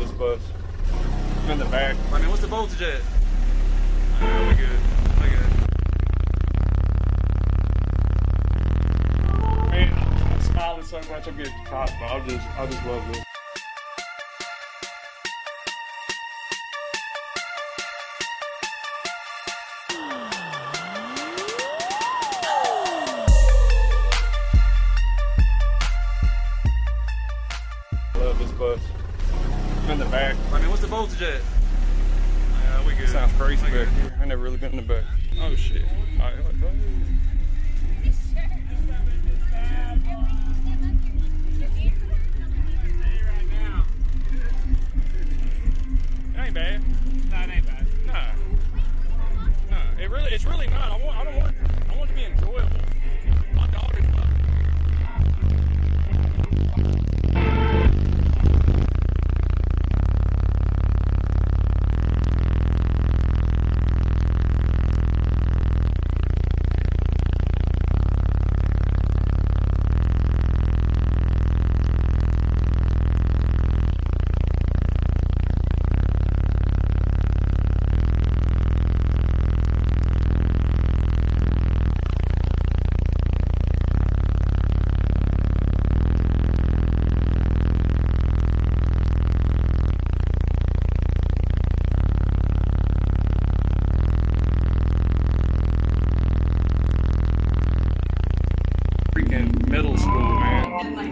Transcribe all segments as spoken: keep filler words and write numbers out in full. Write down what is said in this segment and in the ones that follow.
of this bus. It's in the back. I mean, what's the voltage at? Uh, we good. We good. Man, I'm smiling so much I'm getting caught, but I just, I just love this. Bus. It's in the back. I mean, what's the voltage at? Yeah, we good. Sounds crazy back here. I never really been in the back. Oh shit. All right, let's go. It ain't bad. Nah, it ain't bad. Nah. Nah. It really, it's really not. I want. I don't want. I want it to be enjoyable. My daughter loves it.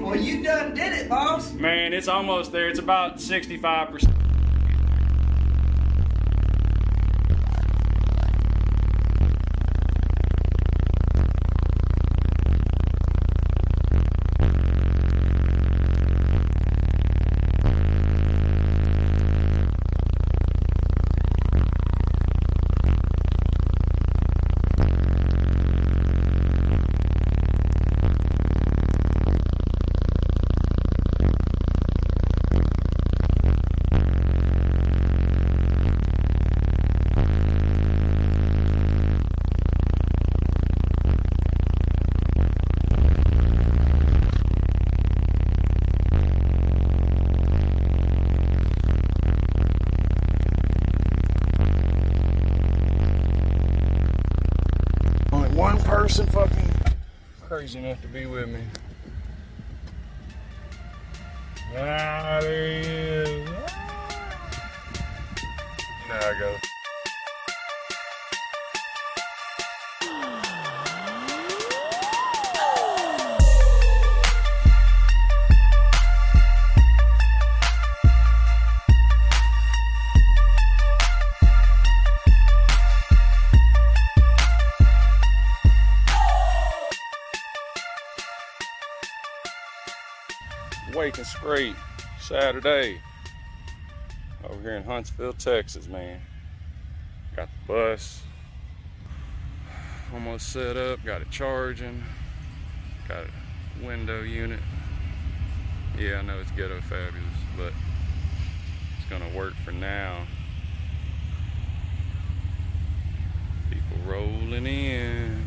Well, you done did it, boss. Man, it's almost there. It's about sixty-five percent. One person fucking crazy enough to be with me. Ah, there he is. Ah. Now I go. Wake-N-Scrape Saturday over here in Huntsville, Texas, man. Got the bus almost set up, got it charging, got a window unit. Yeah, I know it's ghetto fabulous, but it's gonna work for now. People rolling in.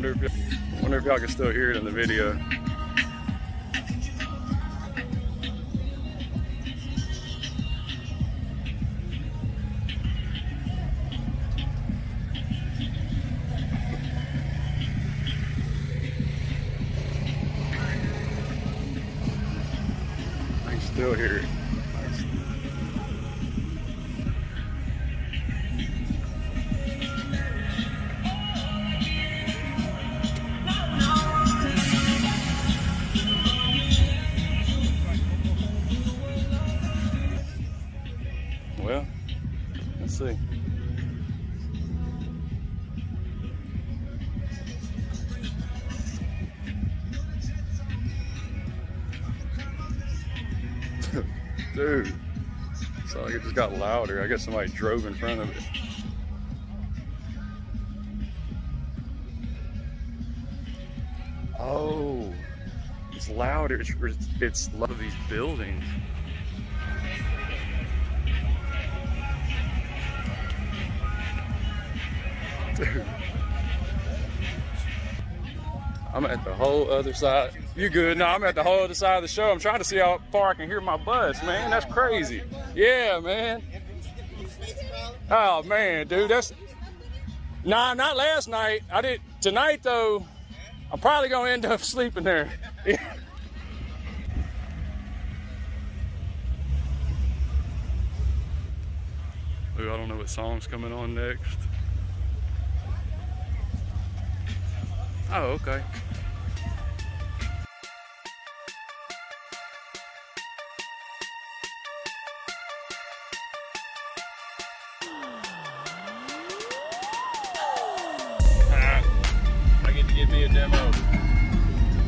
I wonder if y'all can still hear it in the video. still here. Well, let's see. Dude, sounded like it just got louder. I guess somebody drove in front of it. Oh, it's louder. It's, it's a lot of these buildings. Dude. I'm at the whole other side. You good? No, I'm at the whole other side of the show. I'm trying to see how far I can hear my bus, man. That's crazy. Yeah, man. Oh, man, dude, that's... Nah, not last night. I did... Tonight, though, I'm probably going to end up sleeping there. Yeah. Dude, I don't know what song's coming on next. Oh, okay. I get to give me a demo.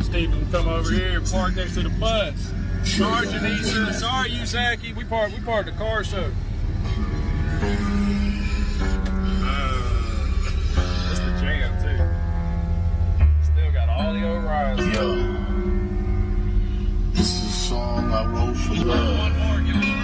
Steve can come over here and park next to the bus. Sorry, Janisa. Sorry, you, Zaki. We parked. We parked the car show. This is a song I wrote for love. One more, give it over.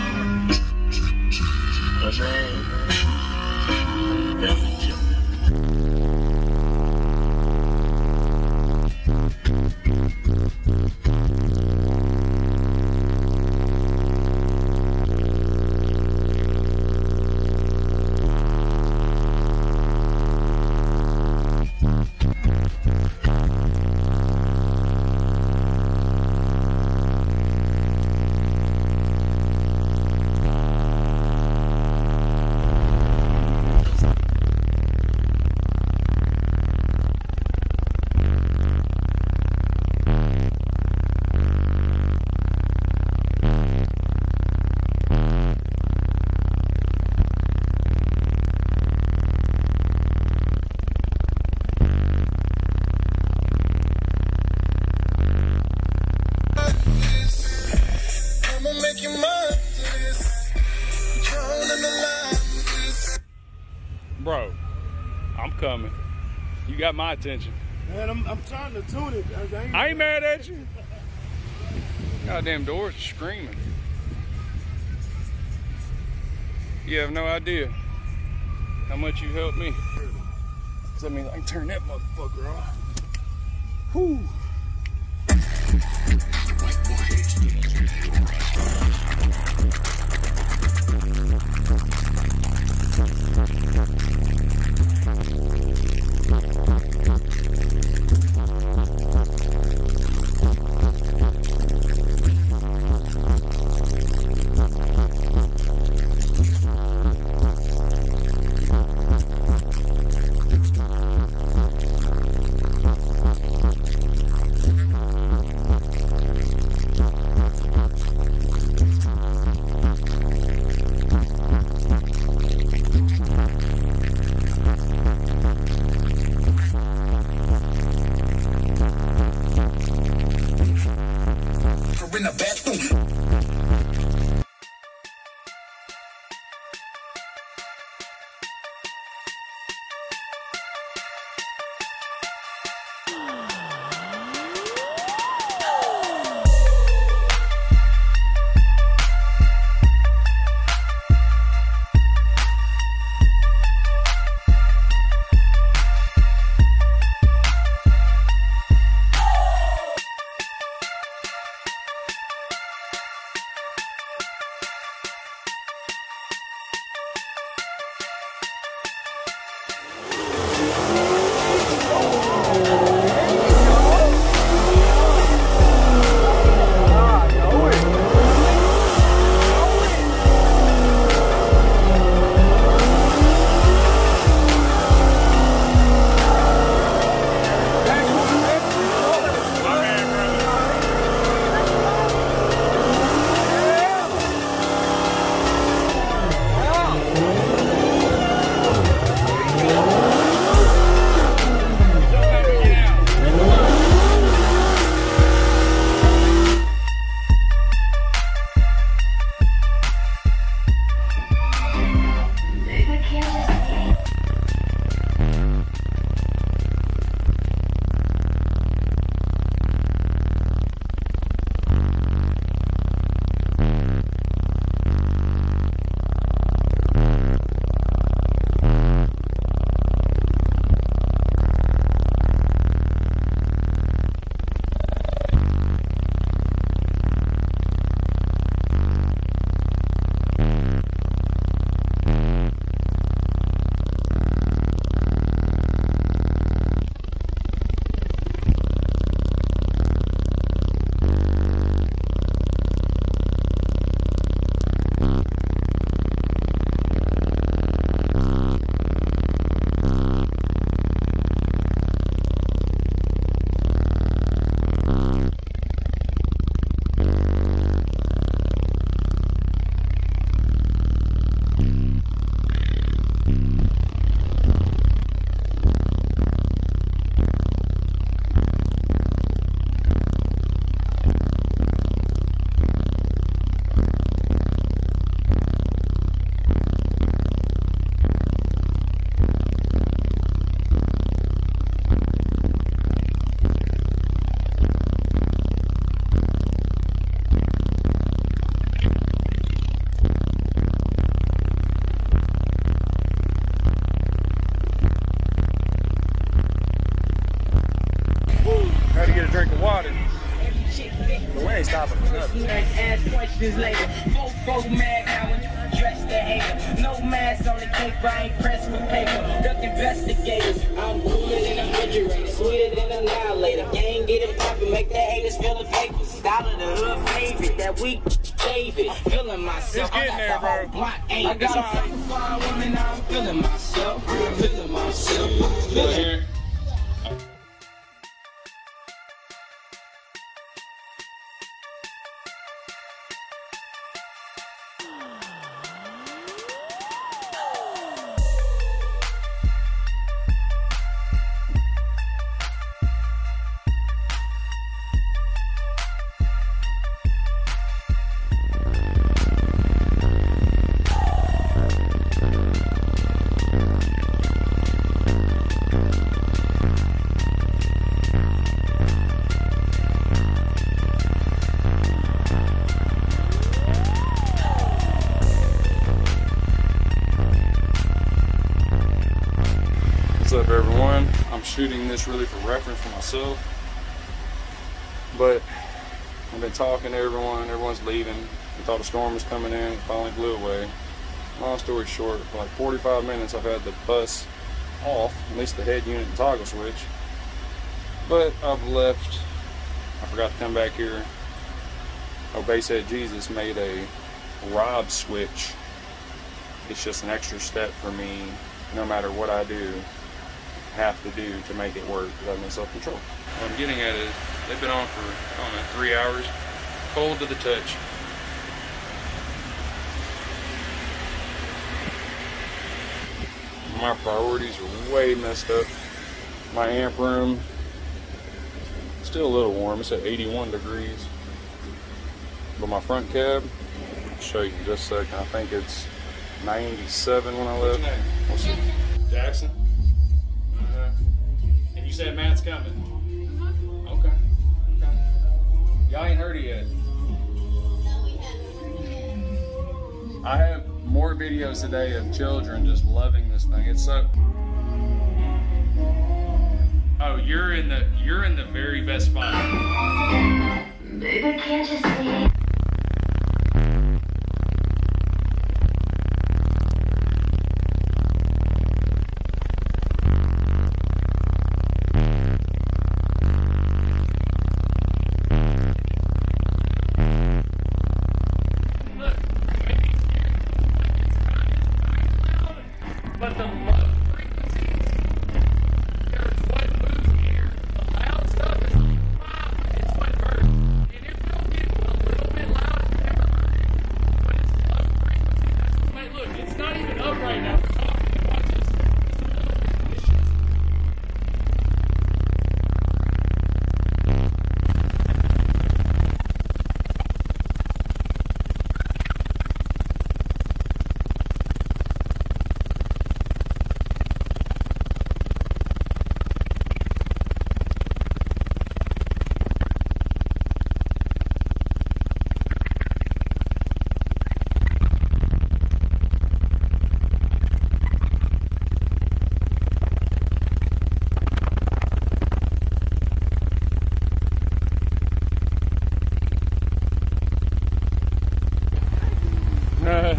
Bro, I'm coming. You got my attention. Man, I'm, I'm trying to tune it. I ain't, I ain't mad at you. Goddamn door's screaming. You have no idea how much you helped me. Does that mean I can turn that motherfucker off? Whew. We'll be right back. ain't stopping for nothing. You ain't ask questions later. Folk go mad now when you dress the hater. No mask on the cake, but I ain't pressed for paper. Duck investigators. I'm cooler than a refrigerator, sweeter than a annihilator. Gang get it poppin', make that haters feel a vapors. Dollar the hood favorite, that weak David. Feeling myself. It's getting there, bro. Block ain't I got a fine woman, I'm feeling myself. Feeling myself. Feeling. What's up, everyone? I'm shooting this really for reference for myself, but I've been talking to everyone. Everyone's leaving. We thought a storm was coming in. It finally blew away. Long story short, for like forty-five minutes I've had the bus off, at least the head unit and toggle switch, but I've left. I forgot to come back here. Obey said Jesus made a rob switch. It's just an extra step for me, no matter what I do. Have to do to make it work because I'm in self-control. What I'm getting at is they've been on for, I don't know, three hours, cold to the touch. My priorities are way messed up. My amp room, still a little warm, it's at eighty-one degrees. But my front cab, I'll show you in just a second. I think it's ninety-seven when I left. What's your name? We'll see. Jackson? You said Matt's coming. Mm-hmm. Okay. Okay. Y'all ain't heard it yet. No, we haven't. I have more videos today of children just loving this thing. It's so. Oh, you're in the you're in the very best spot. Baby, can't you see?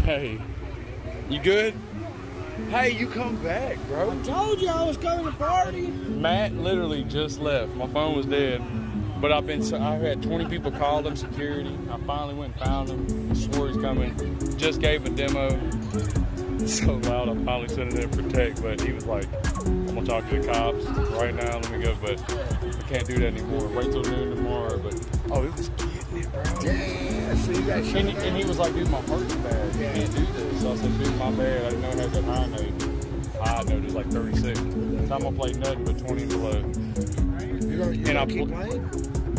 Hey, you good? Hey, you come back, bro. I told you I was coming to party. Matt literally just left. My phone was dead, but I've been, I've had twenty people call him, security. I finally went and found him, swore he's coming, just gave a demo. So loud, I finally sent it in for tech, but he was like, I'm gonna talk to the cops right now, let me go, but I can't do that anymore. Wait till noon tomorrow, but, oh, it was getting it, bro. Damn. So you guys and, he, and he was like, dude, my heart's bad. You yeah. can't do this. So I said, dude, my bad. I didn't know it had that high note. High note is like thirty-six. So I'm going to play nothing but twenty below. You're going to keep playing?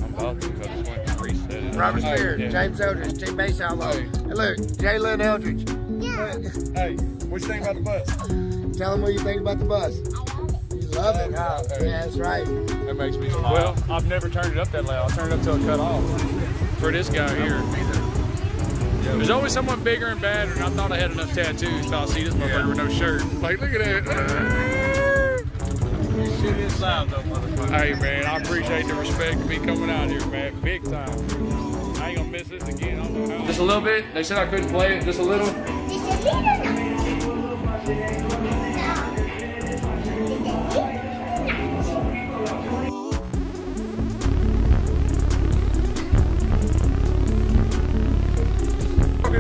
I'm about to. I just went to reset it. Robert's hey, here. Yeah. James Eldridge, team base outlaw. Hey. Hey, look, Jalen Eldridge. Yeah. Hey, what you think about the bus? Tell him what you think about the bus. I love it. You love it, huh? Hey. Yeah, that's right. That makes me smile. Well, I've never turned it up that loud. I turned it up till it cut off. For this guy here. There's always someone bigger and badder, and I thought I had enough tattoos, so I'll see this motherfucker yeah. with no shirt. Like, look at that. You shoot this loud, though, motherfucker. Hey, man, I appreciate the respect of me coming out here, man. Big time. miss this again. I don't know how. Just a little bit? They said I couldn't play it. Just a little? Just a little.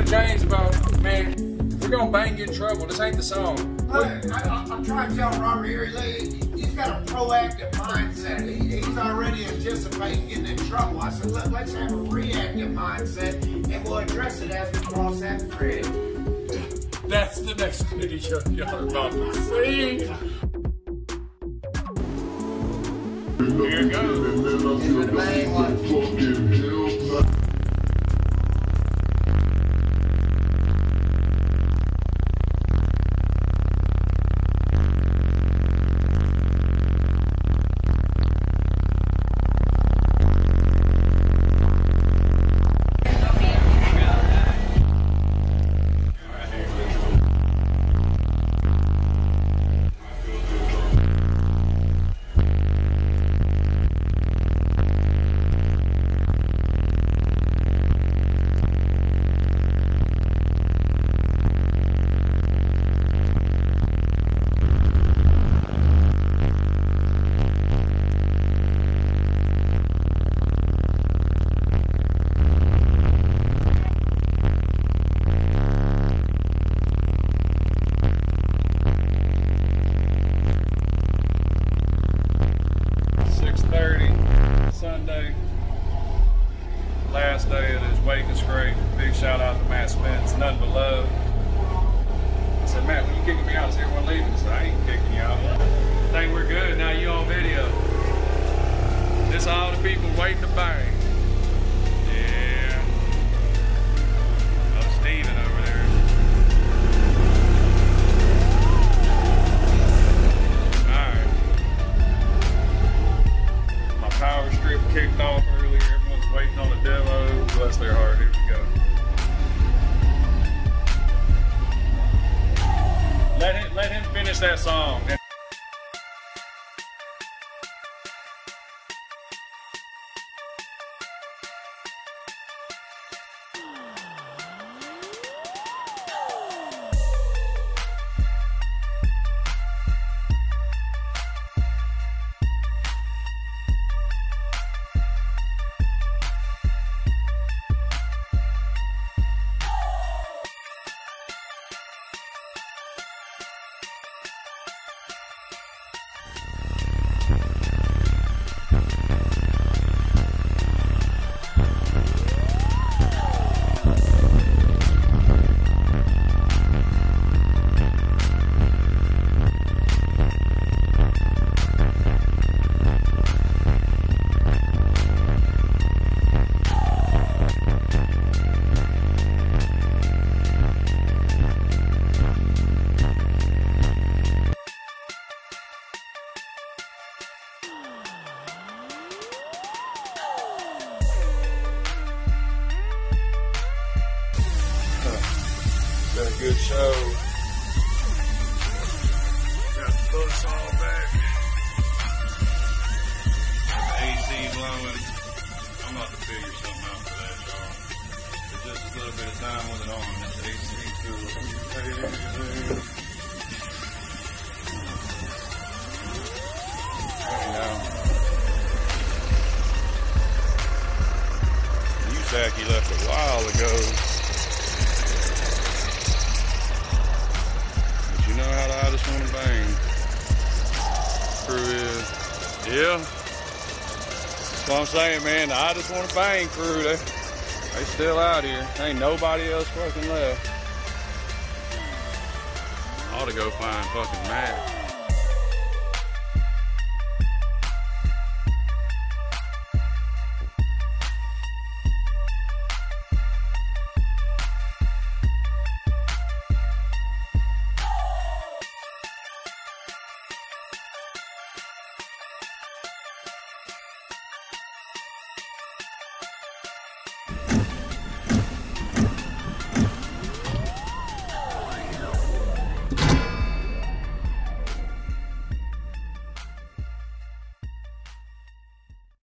James about, man, we're gonna bang in trouble. This ain't the song. Look, I, I, I'm trying to tell Robert here, he, he's got a proactive mindset. He, he's already anticipating getting in trouble. I said, Let, let's have a reactive mindset, and we'll address it as we cross that bridge. That's the next video y'all are about to see. Here it goes. It's a bang like last day of this Wake-N-Scrape. Big shout out to Matt Spence, nothing but love. I said, Matt, when you kicking me out, is everyone leaving? I said, I ain't kicking you out. I think we're good, now you on video. This all the people waiting to bang. Yeah. Oh, Steven over there. All right. My power strip kicked off earlier. Waiting on the demo, bless their heart, here we go. Let him, let him finish that song. Got a good show. Got the bus all back. A C blowing. I'm about to figure something out for that, y'all. For just a little bit of time with it on. That's A C cool. There you go. You sack he left a while ago. I just want to bang. Crew is, yeah. That's what I'm saying, man. I just want to bang, crew. They, they still out here. Ain't nobody else fucking left. I ought to go find fucking Matt.